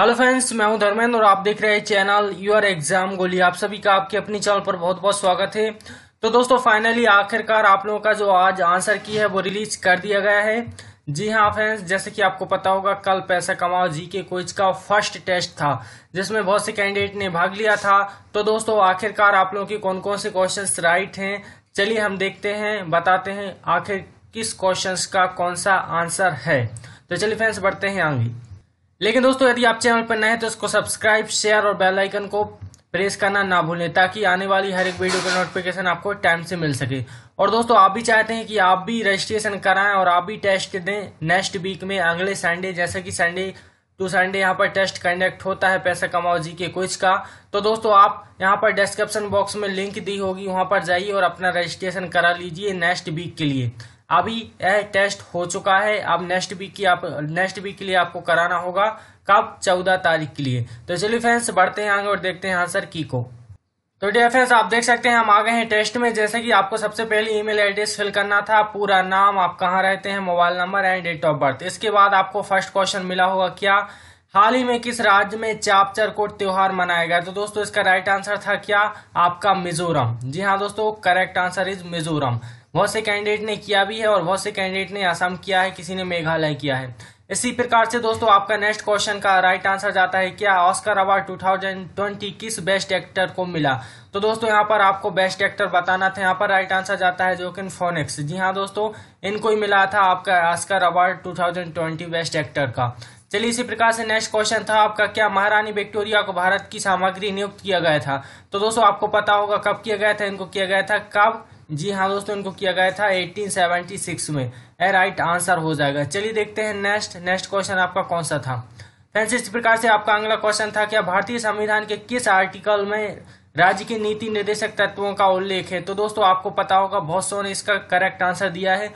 Hello friends, मैं हूं धर्मेंद्र और आप देख रहे हैं चैनल योर एग्जाम गोली। आप सभी का आपके अपने चैनल पर बहुत बहुत स्वागत है। तो दोस्तों फाइनली आखिरकार आप लोगों का जो आज आंसर की है वो रिलीज कर दिया गया है। जी हाँ फ्रेंड्स, जैसे कि आपको पता होगा कल पैसा कमाओ जी के क्विज का फर्स्ट टेस्ट था जिसमें बहुत से कैंडिडेट ने भाग लिया था। तो दोस्तों आखिरकार आप लोगों के कौन कौन से क्वेश्चन राइट हैं, चलिए हम देखते हैं, बताते हैं आखिर किस क्वेश्चन का कौन सा आंसर है। तो चलिए फ्रेंड्स बढ़ते हैं आगे। लेकिन दोस्तों यदि आप चैनल पर नए हैं तो इसको सब्सक्राइब, शेयर और बेल आइकन को प्रेस करना ना भूलें ताकि आने वाली हर एक वीडियो का नोटिफिकेशन आपको टाइम से मिल सके। और दोस्तों आप भी चाहते हैं कि आप भी रजिस्ट्रेशन कराएं और आप भी टेस्ट दें नेक्स्ट वीक में, अगले संडे, जैसे कि संडे टू संडे यहाँ पर टेस्ट कंडक्ट होता है पैसा कमाओ जी के क्विज का। तो दोस्तों आप यहाँ पर डिस्क्रिप्शन बॉक्स में लिंक दी होगी, वहाँ पर जाइए और अपना रजिस्ट्रेशन करा लीजिए नेक्स्ट वीक के लिए। अभी यह टेस्ट हो चुका है, अब नेक्स्ट वीक के लिए आपको कराना होगा, कब? 14 तारीख के लिए। तो चलिए फ्रेंड्स बढ़ते हैं आगे और देखते हैं आंसर की को। तो डियर फ्रेंड्स आप देख सकते हैं हम आ गए हैं टेस्ट में। जैसे कि आपको सबसे पहले ईमेल एड्रेस फिल करना था, पूरा नाम, आप कहाँ रहते हैं, mobile number and date of birth. इसके बाद आपको फर्स्ट क्वेश्चन मिला होगा क्या, हाल ही में किस राज्य में चाप चरकोट त्योहार मनाया गया। तो दोस्तों इसका राइट आंसर था क्या आपका मिजोरम। जी हाँ दोस्तों करेक्ट आंसर इज मिजोरम। बहुत से कैंडिडेट ने किया भी है और बहुत से कैंडिडेट ने असम किया है, किसी ने मेघालय किया है। इसी प्रकार से दोस्तों आपका नेक्स्ट क्वेश्चन का राइट आंसर जाता है क्या, ऑस्कर अवार्ड 2020 किस बेस्ट एक्टर को मिला। तो दोस्तों यहाँ पर आपको बेस्ट एक्टर बताना था, यहाँ पर राइट आंसर जाता है जोकिन फॉनेक्स। जी हाँ दोस्तों इनको ही मिला था आपका ऑस्कर अवार्ड 2020 बेस्ट एक्टर का। चलिए इसी प्रकार से नेक्स्ट क्वेश्चन था आपका क्या, महारानी विक्टोरिया को भारत की सामग्री नियुक्त किया गया था। तो दोस्तों आपको पता होगा कब किया गया था, इनको किया गया था कब? जी हाँ दोस्तों इनको किया गया था 1876 में। ए राइट आंसर हो जाएगा। चलिए देखते हैं नेक्स्ट क्वेश्चन आपका कौन सा था फ्रेंड्स। इस प्रकार से आपका अगला क्वेश्चन था क्या, भारतीय संविधान के किस आर्टिकल में राज्य के नीति निर्देशक तत्वों का उल्लेख है। तो दोस्तों आपको पता होगा बहुत से ने इसका करेक्ट आंसर दिया है,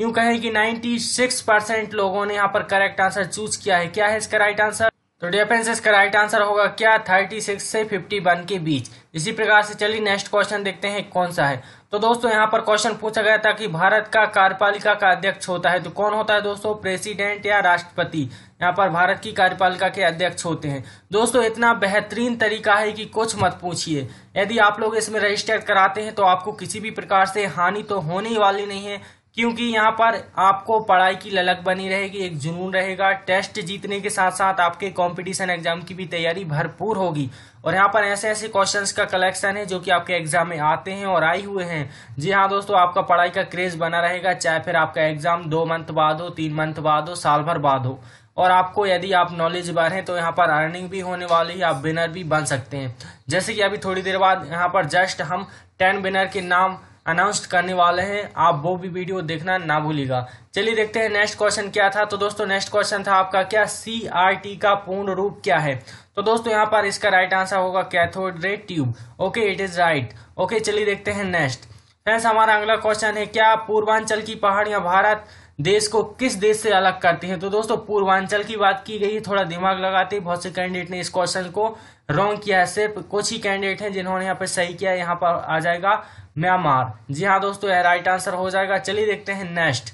यूं कहें कि 96% लोगों ने यहाँ पर करेक्ट आंसर चूज किया है। क्या है इसका राइट आंसर? तो डियर फ्रेंड्स इसका राइट आंसर होगा क्या 36 से 51 के बीच। इसी प्रकार से चलिए नेक्स्ट क्वेश्चन देखते हैं कौन सा है। तो दोस्तों यहाँ पर क्वेश्चन पूछा गया था कि भारत का कार्यपालिका का अध्यक्ष होता है। तो कौन होता है दोस्तों, प्रेसिडेंट या राष्ट्रपति यहाँ पर भारत की कार्यपालिका के अध्यक्ष होते हैं। दोस्तों इतना बेहतरीन तरीका है कि कुछ मत पूछिए। यदि आप लोग इसमें रजिस्टर कराते हैं तो आपको किसी भी प्रकार से हानि तो होने वाली नहीं है, क्योंकि यहाँ पर आपको पढ़ाई की ललक बनी रहेगी, एक जुनून रहेगा, टेस्ट जीतने के साथ साथ आपके कंपटीशन एग्जाम की भी तैयारी भरपूर होगी। और यहाँ पर ऐसे ऐसे क्वेश्चंस का कलेक्शन है जो कि आपके एग्जाम में आते हैं और आए हुए हैं। जी हाँ दोस्तों आपका पढ़ाई का क्रेज बना रहेगा, चाहे फिर आपका एग्जाम 2 मंथ बाद हो, 3 मंथ बाद हो, साल भर बाद हो। और आपको यदि आप नॉलेज बढ़ हैं तो यहाँ पर अर्निंग भी होने वाली है, आप विनर भी बन सकते हैं। जैसे कि अभी थोड़ी देर बाद यहाँ पर जस्ट हम 10 विनर के नाम अनाउंस करने वाले हैं, आप वो भी वीडियो देखना ना भूलिएगा। चलिए देखते हैं नेक्स्ट क्वेश्चन क्या था। तो दोस्तों नेक्स्ट क्वेश्चन था आपका क्या, CRT का पूर्ण रूप क्या है। तो दोस्तों यहाँ पर इसका राइट आंसर होगा cathode ray tube. Okay it is right. Okay चलिए देखते हैं नेक्स्ट फ्रेंड्स। हमारा अगला क्वेश्चन है क्या, पूर्वांचल की पहाड़ियां भारत देश को किस देश से अलग करती है। तो दोस्तों पूर्वांचल की बात की गई है, थोड़ा दिमाग लगाते ही बहुत से कैंडिडेट ने इस क्वेश्चन को रॉन्ग किया है, सिर्फ कुछ ही कैंडिडेट हैं जिन्होंने यहाँ पर सही किया है। यहाँ पर आ जाएगा म्यांमार। जी हाँ दोस्तों यह राइट आंसर हो जाएगा। चलिए देखते हैं नेक्स्ट।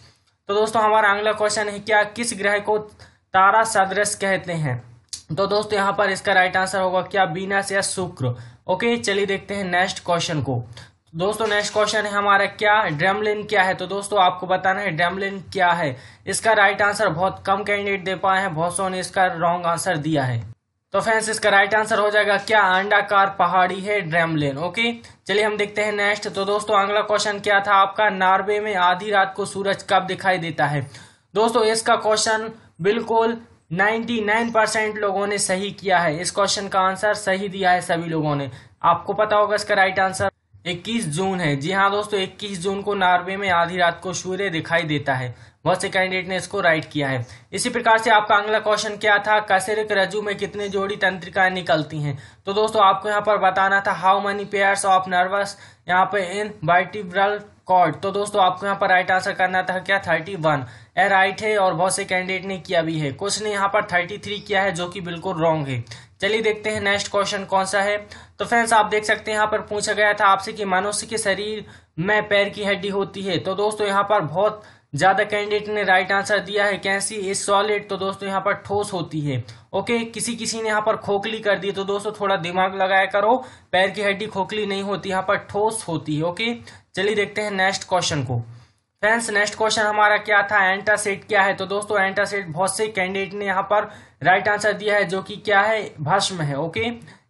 तो दोस्तों हमारा अगला क्वेश्चन है क्या, किस ग्रह को तारा सदृश कहते हैं। तो दोस्तों यहाँ पर इसका राइट आंसर होगा क्या वीनस या शुक्र। ओके चलिए देखते हैं नेक्स्ट क्वेश्चन को। दोस्तों नेक्स्ट क्वेश्चन है हमारा क्या, ड्रमलिन क्या है। तो दोस्तों आपको बताना है ड्रमलिन क्या है। इसका राइट आंसर बहुत कम कैंडिडेट दे पाए हैं, बहुत सौ ने इसका रॉन्ग आंसर दिया है। तो फ्रेंड्स इसका राइट आंसर हो जाएगा क्या, अंडाकार पहाड़ी है ड्रमलिन। ओके चलिए हम देखते हैं नेक्स्ट। तो दोस्तों अगला क्वेश्चन क्या था आपका, नॉर्वे में आधी रात को सूरज कब दिखाई देता है। दोस्तों इसका क्वेश्चन बिल्कुल 99% लोगों ने सही किया है, इस क्वेश्चन का आंसर सही दिया है सभी लोगों ने। आपको पता होगा इसका राइट आंसर 21 जून है। जी हाँ दोस्तों 21 जून को नॉर्वे में आधी रात को सूर्य दिखाई देता है, बहुत से कैंडिडेट ने इसको राइट किया है। इसी प्रकार से आपका अगला क्वेश्चन क्या था, कासेरिक रज्जु में कितने जोड़ी तंत्रिकाएं निकलती हैं। तो दोस्तों आपको यहाँ पर बताना था how many pairs of nerves यहाँ पे इन वर्टीब्रल कॉर्ड। तो दोस्तों आपको यहाँ पर राइट आंसर करना था क्या 31। ए राइट है और बहुत से कैंडिडेट ने किया भी है, कुछ ने यहाँ पर 33 किया है जो कि बिल्कुल रॉन्ग है। चलिए देखते हैं नेक्स्ट क्वेश्चन कौन सा है। तो फ्रेंड्स आप देख सकते हैं यहाँ पर पूछा गया था आपसे कि मनुष्य के शरीर में पैर की हड्डी होती है। तो दोस्तों यहाँ पर बहुत ज्यादा कैंडिडेट ने राइट आंसर दिया है कैसी इज सॉलिड, तो दोस्तों यहाँ पर ठोस होती है। ओके, किसी किसी ने यहाँ पर खोखली कर दी, तो दोस्तों थोड़ा दिमाग लगाया करो, पैर की हड्डी खोखली नहीं होती, यहाँ पर ठोस होती है। ओके, चलिए देखते हैं नेक्स्ट क्वेश्चन को। फ्रेंड्स, नेक्स्ट क्वेश्चन हमारा क्या था, एंटासिड क्या है। तो दोस्तों एंटासिड बहुत से कैंडिडेट ने यहाँ पर राइट आंसर दिया है, जो कि क्या है, भस्म है। ओके,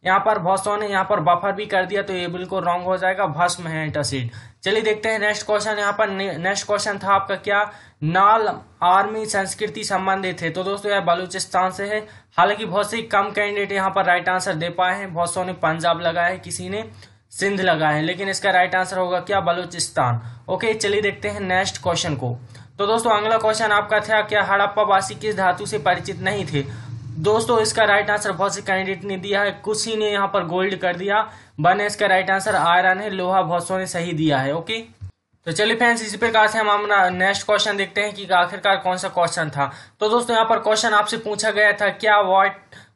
यहाँ पर बहुत सौ ने यहाँ पर बफर भी कर दिया, तो ये बिल्कुल रॉन्ग हो जाएगा, भस्म है एंटासिड। चलिए देखते हैं नेक्स्ट क्वेश्चन। यहाँ पर नेक्स्ट क्वेश्चन था आपका क्या, नाल आर्मी संस्कृति संबंधित है। तो दोस्तों यह बलूचिस्तान से है, हालांकि बहुत से कम कैंडिडेट यहाँ पर राइट आंसर दे पाए हैं। बहुत सौ ने पंजाब लगाया है, किसी ने सिंध लगाया है, लेकिन इसका राइट आंसर होगा क्या, बलूचिस्तान। ओके, चलिए देखते हैं नेक्स्ट क्वेश्चन को। तो दोस्तों अगला क्वेश्चन आपका था क्या, हड़प्पा वासी किस धातु से परिचित नहीं थे। दोस्तों इसका राइट आंसर बहुत से कैंडिडेट ने दिया है, कुछ ही ने यहाँ पर गोल्ड कर दिया, बने इसका राइट आंसर आयरन है, लोहा बहुत सौ ने सही दिया है। ओके, तो चलिए फ्रेंड्स इसी प्रकार से हम अपना नेक्स्ट क्वेश्चन देखते हैं कि आखिरकार कौन सा क्वेश्चन था। तो दोस्तों यहाँ पर क्वेश्चन आपसे पूछा गया था क्या,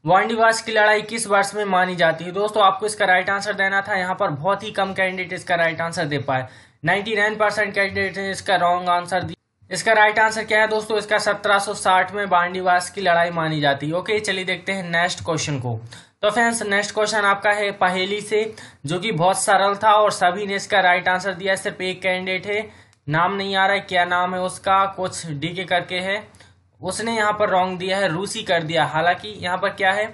वांडीवाश की लड़ाई किस वर्ष में मानी जाती है। दोस्तों आपको इसका राइट आंसर देना था, यहाँ पर बहुत ही कम कैंडिडेट इसका राइट आंसर दे पाए, 99% कैंडिडेट ने इसका रॉन्ग आंसर दिया। इसका राइट आंसर क्या है दोस्तों, इसका 1760 में वांडीवाश की लड़ाई मानी जाती है। ओके, चलिए देखते हैं नेक्स्ट क्वेश्चन को। तो फ्रेंड्स नेक्स्ट क्वेश्चन आपका है पहेली से, जो कि बहुत सरल था और सभी ने इसका राइट आंसर दिया, सिर्फ एक कैंडिडेट है, नाम नहीं आ रहा है, क्या नाम है उसका, कुछ डी के करके है, उसने यहाँ पर रॉन्ग दिया है, रूसी कर दिया। हालांकि यहाँ पर क्या है,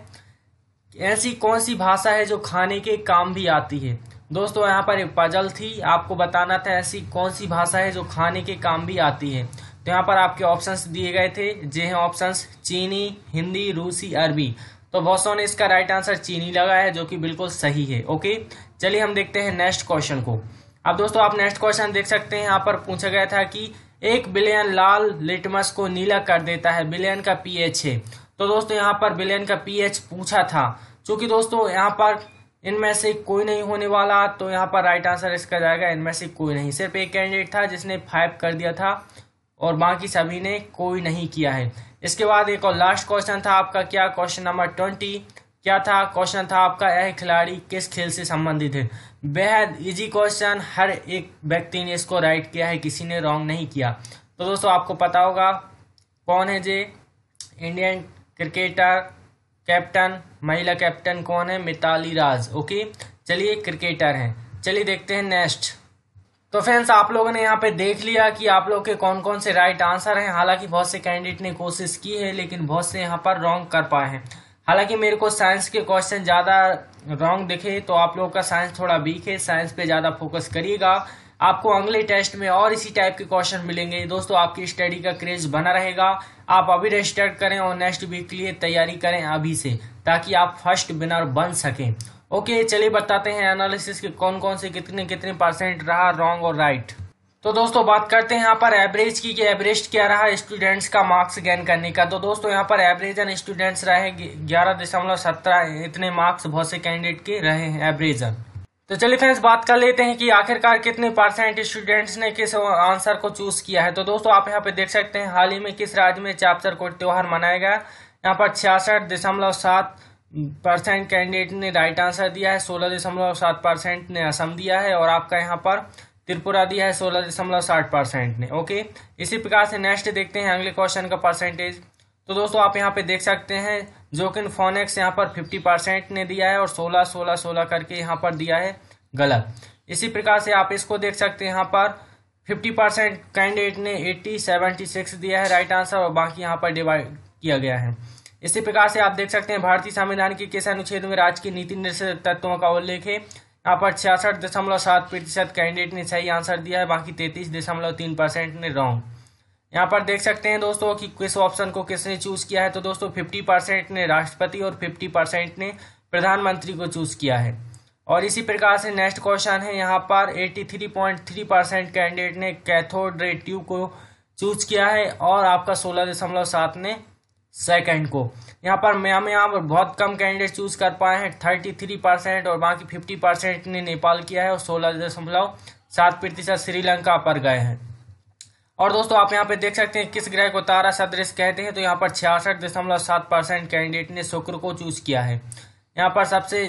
ऐसी कौन सी भाषा है जो खाने के काम भी आती है। दोस्तों यहाँ पर एक पजल थी, आपको बताना था ऐसी कौन सी भाषा है जो खाने के काम भी आती है। तो यहाँ पर आपके ऑप्शंस दिए गए थे, जे हैं ऑप्शंस चीनी, हिंदी, रूसी, अरबी। तो बहुत सौ ने इसका राइट आंसर चीनी लगाया है, जो कि बिल्कुल सही है। ओके, चलिए हम देखते हैं नेक्स्ट क्वेश्चन को। अब दोस्तों आप नेक्स्ट क्वेश्चन देख सकते हैं, यहाँ पर पूछा गया था कि 1 बिलियन लाल लिटमस को नीला कर देता है, बिलियन का pH है। तो दोस्तों यहाँ पर बिलियन का pH पूछा था, चूंकि दोस्तों यहाँ पर इनमें से कोई नहीं होने वाला, तो यहाँ पर राइट आंसर इसका जाएगा इनमें से कोई नहीं। सिर्फ एक कैंडिडेट था जिसने 5 कर दिया था और बाकी सभी ने कोई नहीं किया है। इसके बाद एक और लास्ट क्वेश्चन था आपका क्या, क्वेश्चन नंबर 20 क्या था, क्वेश्चन था आपका यह खिलाड़ी किस खेल से संबंधित है। बेहद इजी क्वेश्चन, हर एक व्यक्ति ने इसको राइट किया है, किसी ने रॉन्ग नहीं किया। तो दोस्तों आपको पता होगा कौन है जे, इंडियन क्रिकेटर कैप्टन, महिला कैप्टन कौन है, मिताली राज। ओके, चलिए क्रिकेटर हैं। चलिए देखते हैं नेक्स्ट। तो फ्रेंड्स आप लोगों ने यहाँ पे देख लिया कि आप लोग के कौन कौन से राइट आंसर हैं। हालांकि बहुत से कैंडिडेट ने कोशिश की है, लेकिन बहुत से यहाँ पर रॉन्ग कर पाए हैं। हालांकि मेरे को साइंस के क्वेश्चन ज़्यादा रॉन्ग दिखे, तो आप लोग का साइंस थोड़ा वीक है, साइंस पे ज़्यादा फोकस करिएगा। आपको अगले टेस्ट में और इसी टाइप के क्वेश्चन मिलेंगे। दोस्तों आपकी स्टडी का क्रेज बना रहेगा, आप अभी रजिस्टर करें और नेक्स्ट वीक के लिए तैयारी करें अभी से, ताकि आप फर्स्ट विनर बन सकें। ओके, चलिए बताते हैं एनालिसिस के कौन कौन से कितने परसेंट रहा रॉन्ग और राइट। तो दोस्तों बात करते हैं यहाँ पर एवरेज की, कि एवरेज क्या रहा स्टूडेंट्स का मार्क्स गेन करने का। तो दोस्तों यहाँ पर एवरेजन स्टूडेंट्स रहे 11.17, इतने मार्क्स बहुत से कैंडिडेट के रहे हैं एवरेजन। तो चलिए फ्रेंड्स बात कर लेते हैं कि आखिरकार कितने परसेंट स्टूडेंट्स ने किस आंसर को चूज किया है। तो दोस्तों आप यहाँ पे देख सकते हैं हाल ही में किस राज्य में चाप चरकोट त्यौहार मनाया गया। यहाँ पर 66.7% कैंडिडेट ने राइट आंसर दिया है, 16.7% ने असम दिया है और आपका यहाँ पर त्रिपुरा दिया है 16.60% ने। ओके, इसी प्रकार से नेक्स्ट देखते हैं अगले क्वेश्चन का परसेंटेज। तो दोस्तों आप यहाँ पे देख सकते हैं जोकिन फॉनेक्स यहाँ पर 50% ने दिया है और 16 करके यहाँ पर दिया है गलत। इसी प्रकार से आप इसको देख सकते हैं, यहाँ पर 50% कैंडिडेट ने 76 दिया है राइट आंसर और बाकी यहाँ पर डिवाइड किया गया है। इसी प्रकार से आप देख सकते हैं भारतीय संविधान के किस अनुच्छेद में राज्य की नीति निर्देशक तत्वों का उल्लेख है। यहाँ पर 66.7% कैंडिडेट ने सही आंसर दिया है, बाकी 33.3% ने रॉन्ग। यहाँ पर देख सकते हैं दोस्तों कि किस ऑप्शन को किसने चूज किया है। तो दोस्तों 50% ने राष्ट्रपति और 50% ने प्रधानमंत्री को चूज किया है। और इसी प्रकार से नेक्स्ट क्वेश्चन है, यहाँ पर 83.3% कैंडिडेट ने कैथोड रे ट्यूब को चूज किया है और आपका 16.7 ने सेकंड को। यहाँ पर म्यांमार बहुत कम कैंडिडेट चूज कर पाए हैं, 33% और बाकी 50% ने नेपाल किया है और 16.7% श्रीलंका पर गए हैं। और दोस्तों आप यहाँ पे देख सकते हैं किस ग्रह को तारा सदृश कहते हैं। तो यहाँ पर 66.7% कैंडिडेट ने शुक्र को चूज किया है। यहाँ पर सबसे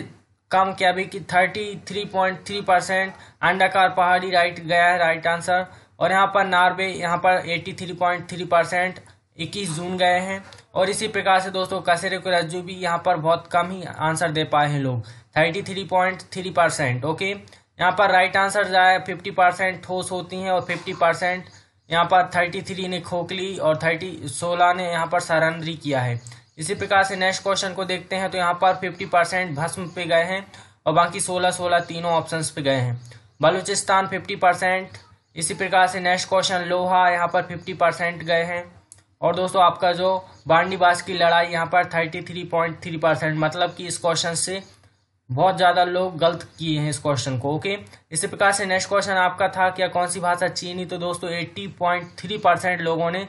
कम क्या भी कि 33.3% अंडाकार पहाड़ी राइट गया है राइट आंसर और यहाँ पर नॉर्वे यहाँ पर 83.3% 21 जून गए हैं। और इसी प्रकार से दोस्तों कासेरिक रज्जु भी यहाँ पर बहुत कम ही आंसर दे पाए हैं लोग 33.3%। ओके, यहाँ पर राइट आंसर जाए 50% ठोस होती हैं और 50% यहाँ पर 33 ने खोखली और 16 ने यहाँ पर सरांदरी किया है। इसी प्रकार से नेक्स्ट क्वेश्चन को देखते हैं तो यहाँ पर 50% भस्म पे गए हैं और बाकी 16-16 तीनों ऑप्शंस पे गए हैं। बलूचिस्तान 50%। इसी प्रकार से नेक्स्ट क्वेश्चन लोहा यहाँ पर 50% गए हैं। और दोस्तों आपका जो वांडीवाश की लड़ाई यहाँ पर 33.3%, मतलब कि इस क्वेश्चन से बहुत ज़्यादा लोग गलत किए हैं इस क्वेश्चन को। ओके, इसी प्रकार से नेक्स्ट क्वेश्चन आपका था क्या कौन सी भाषा चीनी, तो दोस्तों 80.3% लोगों ने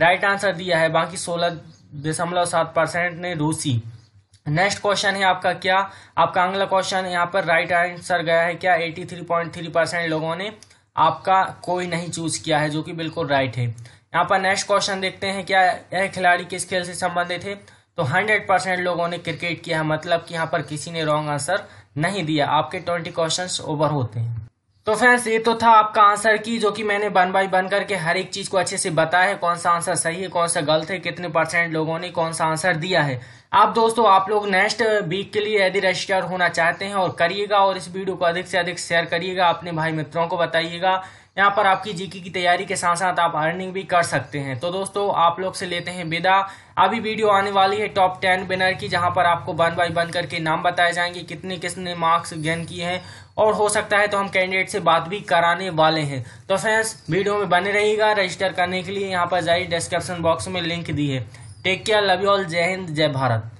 राइट आंसर दिया है, बाकी 16.7% ने रूसी। नेक्स्ट क्वेश्चन है आपका क्या आपका अगला क्वेश्चन यहाँ पर राइट आंसर गया है क्या 83.3% लोगों ने आपका कोई नहीं चूज किया है, जो कि बिल्कुल राइट है। यहाँ पर नेक्स्ट क्वेश्चन देखते हैं क्या यह खिलाड़ी किस खेल से संबंधित है, तो 100% लोगों ने क्रिकेट किया है, मतलब कि यहाँ पर किसी ने रॉन्ग आंसर नहीं दिया। आपके 20 क्वेश्चंस ओवर होते हैं। तो फ्रेंड्स ये तो था आपका आंसर की, जो कि मैंने 1 बाई 1 करके हर एक चीज को अच्छे से बताया है, कौन सा आंसर सही है कौन सा गलत है, कितने % लोगों ने कौन सा आंसर दिया है। आप दोस्तों आप लोग नेक्स्ट वीक के लिए यदि रजिस्टर होना चाहते हैं और करिएगा, और इस वीडियो को अधिक से अधिक शेयर करिएगा, अपने भाई मित्रों को बताइएगा। यहाँ पर आपकी जीके की तैयारी के साथ साथ आप अर्निंग भी कर सकते हैं। तो दोस्तों आप लोग से लेते हैं विदा। अभी वीडियो आने वाली है टॉप 10 विनर की, जहाँ पर आपको 1 बाई 1 करके नाम बताए जाएंगे, कितने किसने मार्क्स गेन किए हैं, और हो सकता है तो हम कैंडिडेट से बात भी कराने वाले हैं। तो फ्रेंड्स वीडियो में बने रहिएगा। रजिस्टर करने के लिए यहाँ पर जाइए, डिस्क्रिप्शन बॉक्स में लिंक दी है। Take care, love you all, जय हिंद जय भारत।